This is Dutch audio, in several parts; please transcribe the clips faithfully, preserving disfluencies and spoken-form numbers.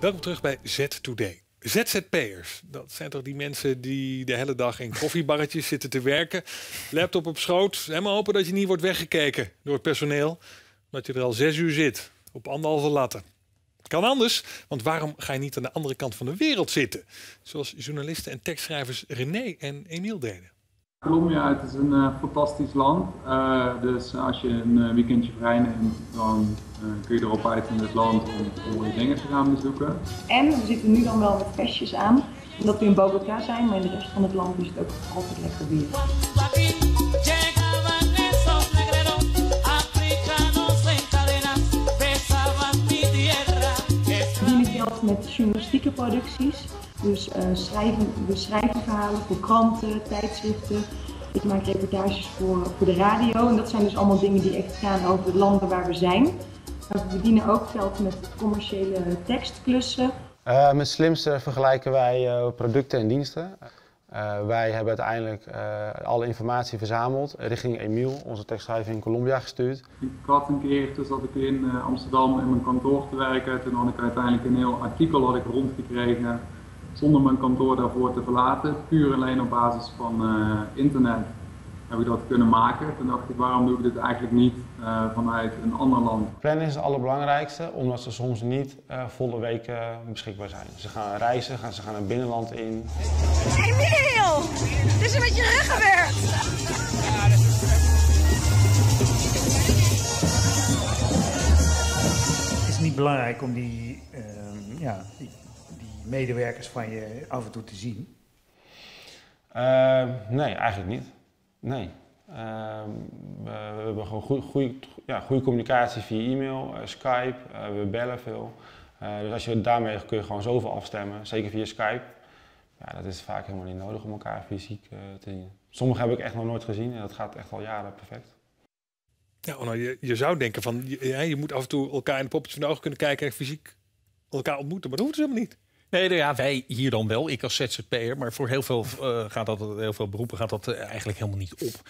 Welkom terug bij Z Today. Z Z P'ers, dat zijn toch die mensen die de hele dag in koffiebarretjes zitten te werken. Laptop op schoot, helemaal hopen dat je niet wordt weggekeken door het personeel. Omdat je er al zes uur zit, op anderhalve latten. Kan anders, want waarom ga je niet aan de andere kant van de wereld zitten? Zoals journalisten en tekstschrijvers René en Emiel deden. Colombia, het is een uh, fantastisch land. Uh, dus als je een uh, weekendje vrij neemt, dan uh, kun je erop uit in het land om mooie dingen te gaan bezoeken. En we zitten nu dan wel met festjes aan, omdat we in Bogota zijn, maar in de rest van het land is het ook altijd lekker weer. Met journalistieke producties, dus uh, schrijven, we schrijven verhalen voor kranten, tijdschriften. Ik maak reportages voor, voor de radio en dat zijn dus allemaal dingen die echt gaan over de landen waar we zijn. Maar we verdienen ook geld met commerciële tekstklussen. Uh, met Slimster vergelijken wij uh, producten en diensten. Uh, wij hebben uiteindelijk uh, alle informatie verzameld richting Emiel, onze tekstschrijver in Colombia, gestuurd. Ik had een keer, toen zat ik in uh, Amsterdam in mijn kantoor te werken. Toen had ik uiteindelijk een heel artikel had ik rondgekregen zonder mijn kantoor daarvoor te verlaten. Puur alleen op basis van uh, internet heb ik dat kunnen maken. Toen dacht ik, waarom doe ik dit eigenlijk niet uh, vanuit een ander land? Plannen is het allerbelangrijkste, omdat ze soms niet uh, volle weken uh, beschikbaar zijn. Ze gaan reizen, gaan, ze gaan naar het binnenland in. Emiel! Het is een beetje ruggenwerkt! Ja, dat is... Het is niet belangrijk om die, uh, ja, die, die medewerkers van je af en toe te zien? Uh, nee, eigenlijk niet. Nee. Uh, we, we hebben gewoon goede goeie, ja, goeie communicatie via e-mail, uh, Skype, uh, we bellen veel. Uh, dus als je, daarmee kun je gewoon zoveel afstemmen, zeker via Skype. Ja, dat is vaak helemaal niet nodig om elkaar fysiek uh, te zien. Sommige heb ik echt nog nooit gezien en dat gaat echt al jaren perfect. Ja, nou, je, je zou denken van, je, je moet af en toe elkaar in de poppetjes van de ogen kunnen kijken en fysiek elkaar ontmoeten, maar dat hoeft dus helemaal niet. Nee, ja, wij hier dan wel. Ik als Z Z P'er. Maar voor heel veel, uh, gaat dat, heel veel beroepen gaat dat uh, eigenlijk helemaal niet op.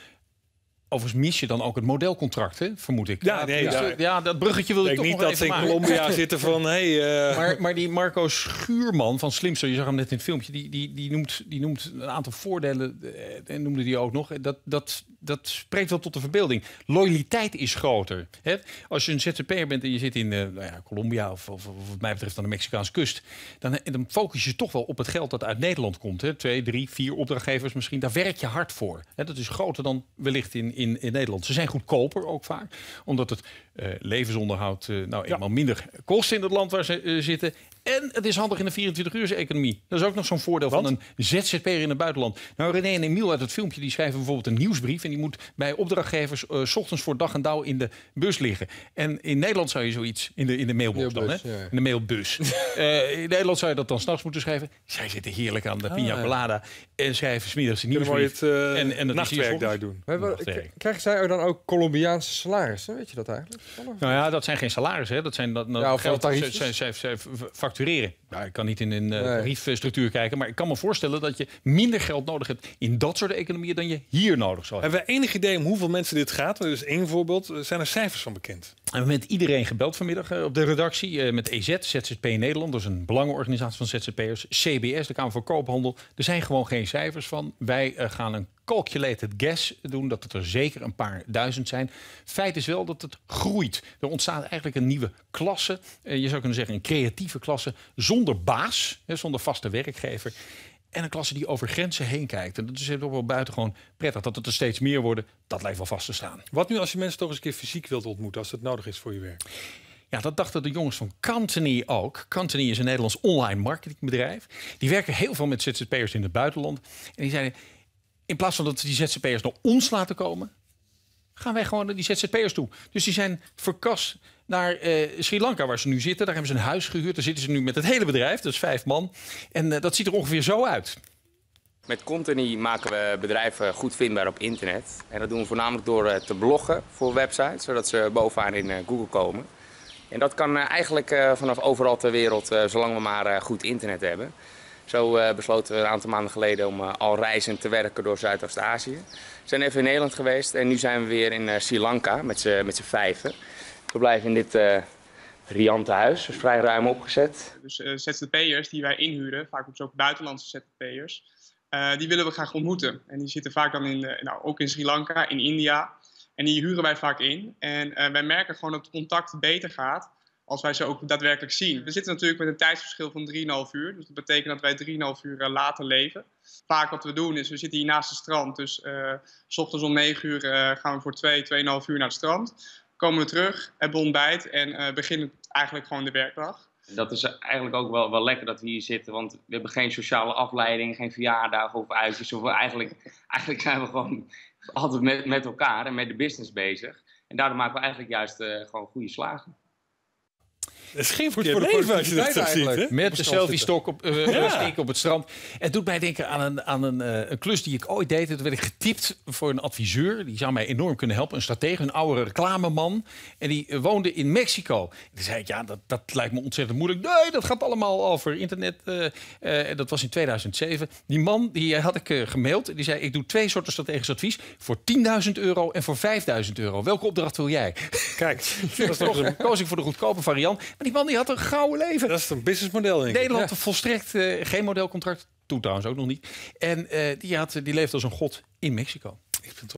Overigens mis je dan ook het modelcontract, hè? Vermoed ik. Ja, nee, ja, ja. ja dat bruggetje wil ik, ik toch niet nog dat ze in Colombia zitten van... Hey, uh... maar, maar die Marco Schuurman van Slimster, je zag hem net in het filmpje... die, die, die, noemt, die noemt een aantal voordelen, en noemde die ook nog... Dat, dat, dat spreekt wel tot de verbeelding. Loyaliteit is groter. Hè? Als je een Z Z P'er bent en je zit in uh, nou ja, Colombia... Of, of, of wat mij betreft aan de Mexicaanse kust... Dan, dan focus je toch wel op het geld dat uit Nederland komt. Hè? Twee, drie, vier opdrachtgevers misschien. Daar werk je hard voor. Hè? Dat is groter dan wellicht in... In, in Nederland. Ze zijn goedkoper ook vaak, omdat het uh, levensonderhoud uh, nou eenmaal ja. minder kost in het land waar ze uh, zitten. En het is handig in de vierentwintig-uurs-economie. Dat is ook nog zo'n voordeel Want? van een Z Z P'er in het buitenland. Nou, René en Emiel uit het filmpje die schrijven bijvoorbeeld een nieuwsbrief... en die moet bij opdrachtgevers uh, 's ochtends voor dag en dauw in de bus liggen. En in Nederland zou je zoiets in de, in de mailbox dan, hè? Ja. In de mailbus. uh, in Nederland zou je dat dan 's nachts moeten schrijven. Zij zitten heerlijk aan de ah, piña colada en schrijven 's middags een nieuwsbrief. Het, uh, en, en dat nachtwerk daar doen. Krijgen zij dan ook Colombiaanse salarissen? Weet je dat eigenlijk? Nou ja, dat zijn geen salarissen. Hè? Dat zijn dat, dat ja, geld dat zij, zij, zij factureren. Nou, ik kan niet in een uh, tariefstructuur kijken, maar ik kan me voorstellen dat je minder geld nodig hebt in dat soort economieën dan je hier nodig zou hebben. Hebben we enig idee om hoeveel mensen dit gaat? Dus één voorbeeld. Zijn er cijfers van bekend? We hebben met iedereen gebeld vanmiddag uh, op de redactie. Uh, met E Z, Z Z P Nederland, dat is een belangenorganisatie van Z Z P'ers. C B S, de Kamer voor Koophandel. Er zijn gewoon geen cijfers van. Wij uh, gaan een calculated guess doen, dat het er zeker een paar duizend zijn. Feit is wel dat het groeit. Er ontstaat eigenlijk een nieuwe klasse. Uh, je zou kunnen zeggen een creatieve klasse zonder baas, hè, zonder vaste werkgever. En een klasse die over grenzen heen kijkt. En dat is ook wel buitengewoon prettig. Dat het er steeds meer worden, dat lijkt wel vast te staan. Wat nu als je mensen toch eens een keer fysiek wilt ontmoeten, als dat nodig is voor je werk? Ja, dat dachten de jongens van Cantoni ook. Cantoni is een Nederlands online marketingbedrijf. Die werken heel veel met Z Z P'ers in het buitenland. En die zeiden, in plaats van dat die Z Z P'ers naar ons laten komen... gaan wij gewoon naar die Z Z P'ers toe. Dus die zijn verkast naar uh, Sri Lanka, waar ze nu zitten. Daar hebben ze een huis gehuurd. Daar zitten ze nu met het hele bedrijf, dat is vijf man. En uh, dat ziet er ongeveer zo uit. Met Contentie maken we bedrijven goed vindbaar op internet. En dat doen we voornamelijk door uh, te bloggen voor websites, zodat ze bovenaan in uh, Google komen. En dat kan uh, eigenlijk uh, vanaf overal ter wereld, uh, zolang we maar uh, goed internet hebben. Zo uh, besloten we een aantal maanden geleden om uh, al reizend te werken door Zuidoost-Azië. We zijn even in Nederland geweest en nu zijn we weer in uh, Sri Lanka met z'n vijven. We blijven in dit uh, riante huis, dus vrij ruim opgezet. Dus uh, Z Z P'ers die wij inhuren, vaak ook zo buitenlandse Z Z P'ers, uh, die willen we graag ontmoeten. En die zitten vaak dan in, uh, nou, ook in Sri Lanka, in India. En die huren wij vaak in. En uh, wij merken gewoon dat het contact beter gaat als wij ze ook daadwerkelijk zien. We zitten natuurlijk met een tijdsverschil van drieënhalf uur. Dus dat betekent dat wij drieënhalf uur later leven. Vaak wat we doen is, we zitten hier naast het strand. Dus uh, 's ochtends om negen uur uh, gaan we voor twee, tweeënhalf uur naar het strand. Komen we terug, hebben ontbijt en uh, beginnen eigenlijk gewoon de werkdag. Dat is eigenlijk ook wel, wel lekker dat we hier zitten, want we hebben geen sociale afleiding, geen verjaardagen of uitjes. Of eigenlijk, eigenlijk zijn we gewoon altijd met, met elkaar en met de business bezig. En daardoor maken we eigenlijk juist uh, gewoon goede slagen. Het is geen goed voor leven als je dat ziet, hè? Met de selfie-stok op, uh, ja. op het strand. Het doet mij denken aan, een, aan een, uh, een klus die ik ooit deed. Toen werd ik getipt voor een adviseur. Die zou mij enorm kunnen helpen. Een stratege, een oude reclameman. En die uh, woonde in Mexico. En toen zei ik, ja, dat, dat lijkt me ontzettend moeilijk. Nee, dat gaat allemaal over internet. Uh, uh, dat was in tweeduizend zeven. Die man, die had ik uh, gemaild. En die zei, ik doe twee soorten strategisch advies. Voor tienduizend euro en voor vijfduizend euro. Welke opdracht wil jij? Kijk, dat toch, koos ik voor de goedkope variant. Maar die man die had een gouden leven. Dat is een businessmodel, denk ik. Nederland ja. volstrekt uh, geen modelcontract. Toen trouwens ook nog niet. En uh, die, had, die leefde als een god in Mexico. Ik vind